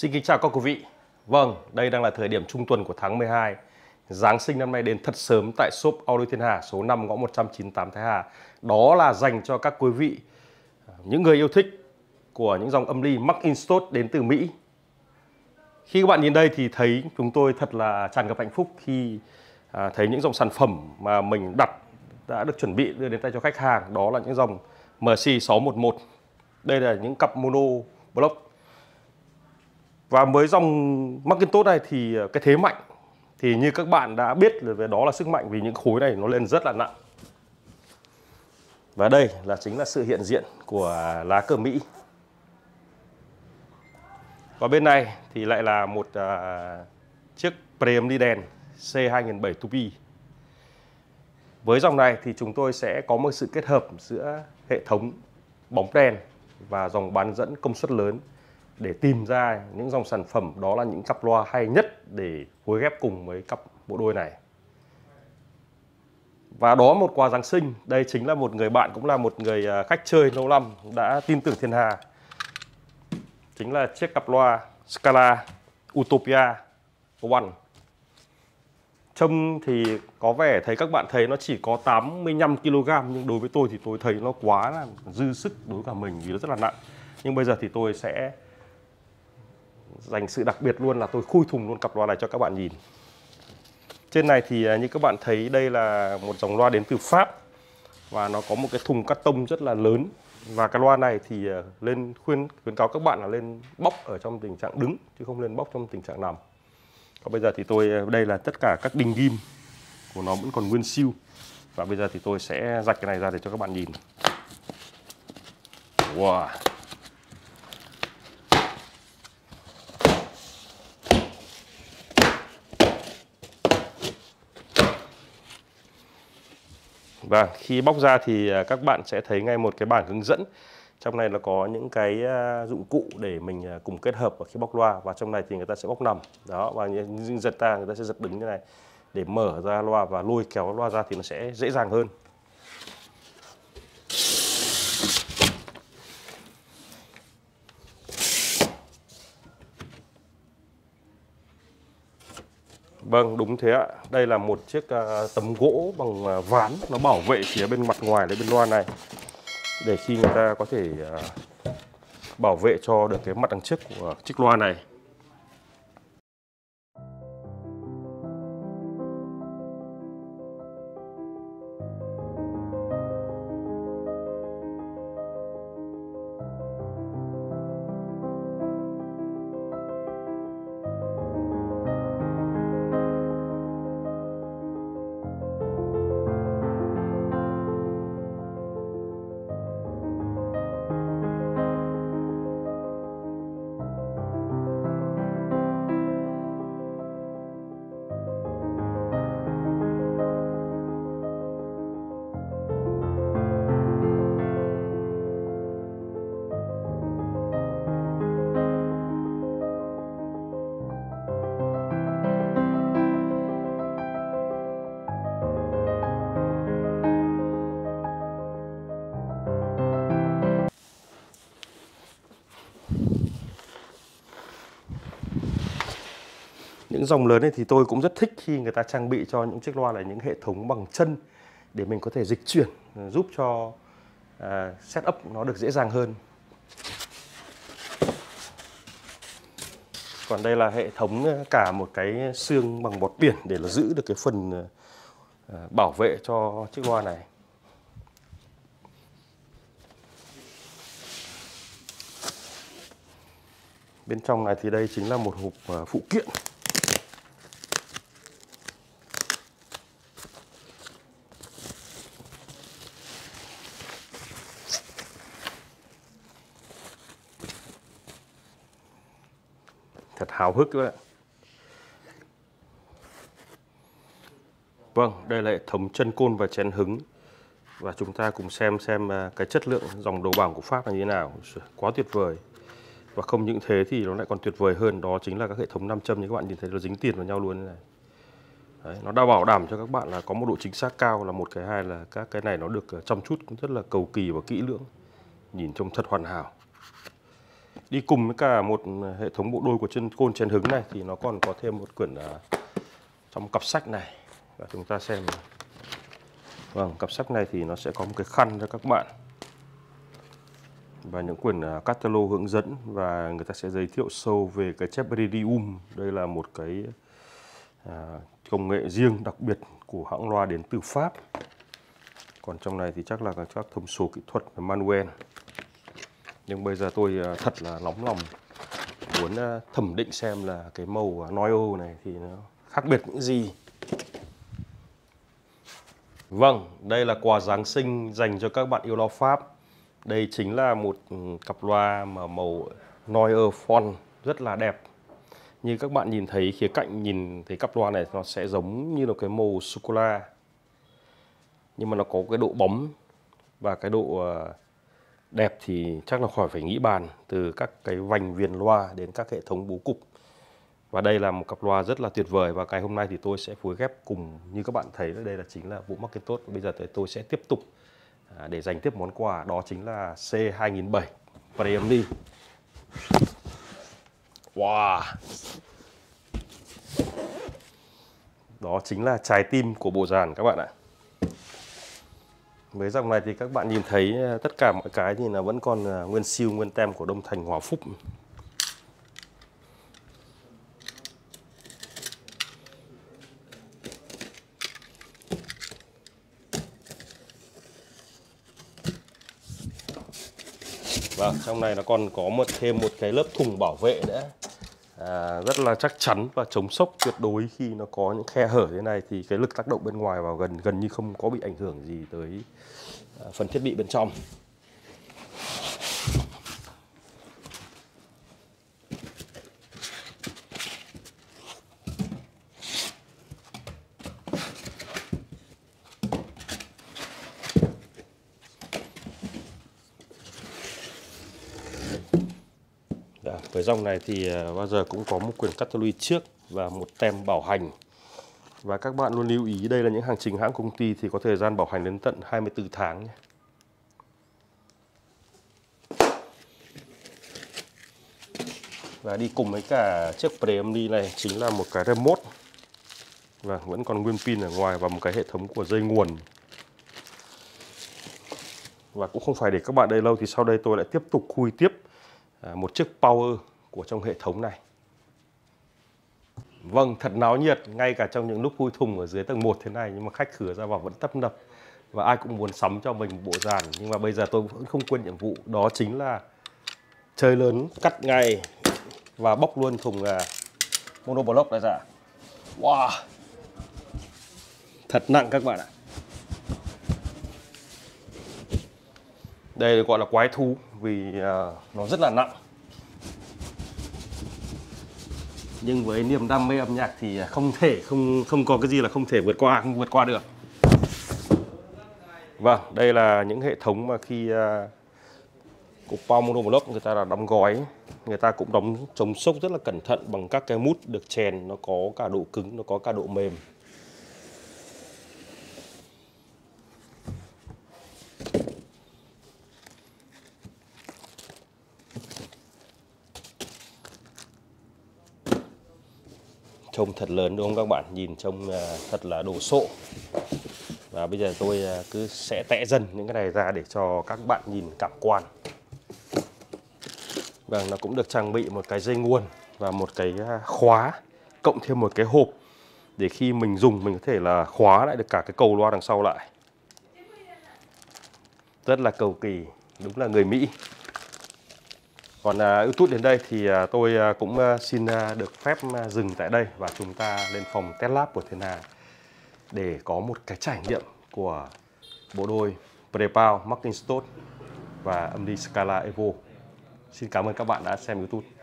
Xin kính chào các quý vị. Vâng, đây đang là thời điểm trung tuần của tháng 12. Giáng sinh năm nay đến thật sớm tại shop Audio Thiên Hà số 5 ngõ 198 Thái Hà. Đó là dành cho các quý vị, những người yêu thích của những dòng âm ly McIntosh đến từ Mỹ. Khi các bạn nhìn đây thì thấy chúng tôi thật là tràn ngập hạnh phúc khi thấy những dòng sản phẩm mà mình đặt đã được chuẩn bị đưa đến tay cho khách hàng. Đó là những dòng MC 611. Đây là những cặp mono block. Và với dòng McIntosh này thì cái thế mạnh thì như các bạn đã biết về đó là sức mạnh, vì những khối này nó lên rất là nặng. Và đây là chính là sự hiện diện của lá cờ Mỹ. Và bên này thì lại là một chiếc Chepridium đi đèn C2700 Tupi. Với dòng này thì chúng tôi sẽ có một sự kết hợp giữa hệ thống bóng đèn và dòng bán dẫn công suất lớn để tìm ra những dòng sản phẩm đó là những cặp loa hay nhất để phối ghép cùng với cặp bộ đôi này. Và đó một quà Giáng sinh, đây chính là một người bạn, cũng là một người khách chơi lâu năm đã tin tưởng Thiên Hà. Chính là chiếc cặp loa Scala Utopia One. Trông thì có vẻ thấy các bạn thấy nó chỉ có 85 kg, nhưng đối với tôi thì tôi thấy nó quá là dư sức đối với cả mình vì nó rất là nặng. Nhưng bây giờ thì tôi sẽ dành sự đặc biệt luôn là tôi khui thùng luôn cặp loa này cho các bạn nhìn. Trên này thì như các bạn thấy đây là một dòng loa đến từ Pháp. Và nó có một cái thùng cắt tông rất là lớn. Và cái loa này thì lên khuyến cáo các bạn là lên bóc ở trong tình trạng đứng, chứ không lên bóc trong tình trạng nằm. Còn bây giờ thì đây là tất cả các đinh ghim của nó vẫn còn nguyên siêu. Và bây giờ thì tôi sẽ rạch cái này ra để cho các bạn nhìn. Wow. Và khi bóc ra thì các bạn sẽ thấy ngay một cái bảng hướng dẫn. Trong này là có những cái dụng cụ để mình cùng kết hợp ở khi bóc loa. Và trong này thì người ta sẽ bóc nằm. Đó, và người ta sẽ giật đứng như này để mở ra loa và lôi kéo loa ra thì nó sẽ dễ dàng hơn. Vâng, đúng thế ạ. Đây là một chiếc tấm gỗ bằng ván. Nó bảo vệ phía bên mặt ngoài lấy bên loa này. Để khi người ta có thể bảo vệ cho được cái mặt đằng trước của chiếc loa này. Những dòng lớn này thì tôi cũng rất thích khi người ta trang bị cho những chiếc loa là những hệ thống bằng chân để mình có thể dịch chuyển, giúp cho setup nó được dễ dàng hơn. Còn đây là hệ thống cả một cái xương bằng bọt biển để là giữ được cái phần bảo vệ cho chiếc loa này. Bên trong này thì đây chính là một hộp phụ kiện. Thật háo hức các bạn ạ. Vâng, đây là hệ thống chân côn và chén hứng. Và chúng ta cùng xem cái chất lượng dòng đầu bảng của Pháp là như thế nào. Quá tuyệt vời. Và không những thế thì nó lại còn tuyệt vời hơn. Đó chính là các hệ thống nam châm như các bạn nhìn thấy, nó dính tiền vào nhau luôn như này. Đấy, nó đã bảo đảm cho các bạn là có một độ chính xác cao là một cái, hai là các cái này nó được chăm chút cũng rất là cầu kỳ và kỹ lưỡng. Nhìn trông thật hoàn hảo. Đi cùng với cả một hệ thống bộ đôi của côn chén hứng này thì nó còn có thêm một quyển trong cặp sách này. Và chúng ta xem. Vâng, cặp sách này thì nó sẽ có một cái khăn cho các bạn. Và những quyển catalog hướng dẫn, và người ta sẽ giới thiệu sâu về cái Chepridium. Đây là một cái công nghệ riêng đặc biệt của hãng loa đến từ Pháp. Còn trong này thì chắc là các thông số kỹ thuật và manual. Nhưng bây giờ tôi thật là nóng lòng muốn thẩm định xem là cái màu Noio này thì nó khác biệt những gì. Vâng, đây là quà Giáng sinh dành cho các bạn yêu loa Pháp. Đây chính là một cặp loa mà màu Noio Font rất là đẹp. Như các bạn nhìn thấy, khía cạnh nhìn thấy cặp loa này nó sẽ giống như là cái màu sô-cô-la. Nhưng mà nó có cái độ bóng và cái độ đẹp thì chắc là khỏi phải nghĩ bàn, từ các cái vành viền loa đến các hệ thống bố cục. Và đây là một cặp loa rất là tuyệt vời, và ngày hôm nay thì tôi sẽ phối ghép cùng như các bạn thấy đây là chính là bộ McIntosh. Bây giờ thì tôi sẽ tiếp tục để dành tiếp món quà, đó chính là C2700 Premium. Wow. Đó chính là trái tim của bộ dàn các bạn ạ. Với dòng này thì các bạn nhìn thấy tất cả mọi cái thì là vẫn còn nguyên siêu, nguyên tem của Đông Thành Hòa Phúc. Và trong này nó còn có thêm một cái lớp thùng bảo vệ nữa, rất là chắc chắn và chống sốc tuyệt đối. Khi nó có những khe hở thế này thì cái lực tác động bên ngoài vào gần như không có bị ảnh hưởng gì tới phần thiết bị bên trong. Với dòng này thì bao giờ cũng có một quyển catalog trước và một tem bảo hành. Và các bạn luôn lưu ý đây là những hàng chính hãng công ty thì có thời gian bảo hành đến tận 24 tháng nhé. Và đi cùng với cả chiếc Premium này chính là một cái remote. Và vẫn còn nguyên pin ở ngoài, và một cái hệ thống của dây nguồn. Và cũng không phải để các bạn đây lâu thì sau đây tôi lại tiếp tục khui tiếp một chiếc power của trong hệ thống này. Vâng, thật náo nhiệt, ngay cả trong những lúc khui thùng ở dưới tầng 1 thế này, nhưng mà khách khứa ra vào vẫn tấp nập và ai cũng muốn sắm cho mình một bộ dàn. Nhưng mà bây giờ tôi vẫn không quên nhiệm vụ, đó chính là chơi lớn, cắt ngay và bóc luôn thùng monoblock này ra. Wow, thật nặng các bạn ạ. Đây được gọi là quái thú vì nó rất là nặng. Nhưng với niềm đam mê âm nhạc thì không có cái gì là không thể vượt qua được. Vâng, đây là những hệ thống mà khi của Power Monoblock người ta là đóng gói, người ta cũng đóng chống sốc rất là cẩn thận bằng các cái mút được chèn, nó có cả độ cứng, nó có cả độ mềm. Trông thật lớn đúng không các bạn, nhìn trông thật là đồ sộ. Và bây giờ tôi cứ sẽ tẽ dần những cái này ra để cho các bạn nhìn cảm quan. Và nó cũng được trang bị một cái dây nguồn và một cái khóa, cộng thêm một cái hộp để khi mình dùng mình có thể là khóa lại được cả cái cầu loa đằng sau lại. Rất là cầu kỳ, đúng là người Mỹ. Còn YouTube đến đây thì tôi cũng xin được phép dừng tại đây, và chúng ta lên phòng test lab của Thiên Hà để có một cái trải nghiệm của bộ đôi Prepow McIntosh và âm đi Scala Evo. Xin cảm ơn các bạn đã xem YouTube.